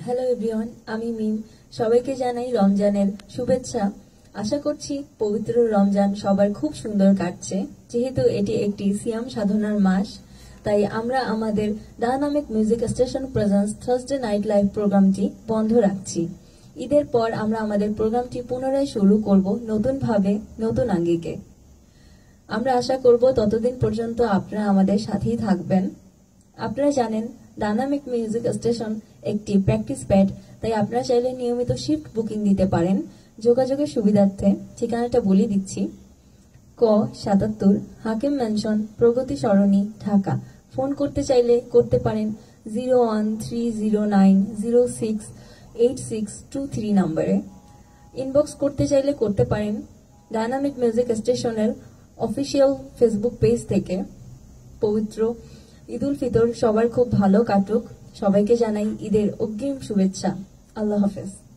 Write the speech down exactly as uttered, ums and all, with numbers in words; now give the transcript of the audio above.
Hello everyone आमी मीम सबाइके जानाई रमजानेर शुभेच्छा। आशा करछि पवित्र रमजान सबार खूब सुंदर काटছে। जेहेतु एटी एकटी सियाम साधनार मास, ताई आमरा आमादेर dynamic music station presents Thursday night live प्रोग्रामटी बंध राखছি। ईदेर पर आमरा आमादेर प्रोग्रामटी पुनराय शुरू करब नतून भावे नतून आंगिके। आमरा आशा करब ततदिन पर्यन्त आपनारा आमादेर साथेই থাকবেন। আপনারা জানেন डायनामिक म्यूजिक स्टेशन একটি প্র্যাকটিস প্যাড, তাই আপনারা চাইলে নিয়মিত শিফট বুকিং দিতে পারেন। যোগাযোগের সুবিধার্থে ঠিকানাটা বলে দিচ্ছি। ক সাতাত্তর হাকিম ম্যানশন, প্রগতি সরণি, ঢাকা। ফোন করতে চাইলে করতে পারেন zero one three zero nine zero six eight six two three নম্বরে। ইনবক্স করতে চাইলে করতে পারেন ডায়নামিক মিউজিক স্টেশনের অফিসিয়াল ফেসবুক পেজ থেকে। পবিত্র ईदुल फितर सबार खूब भालो काटुक। सबाइके जानाई ईदेर अग्रिम शुभेच्छा। आल्लाह हाफेज।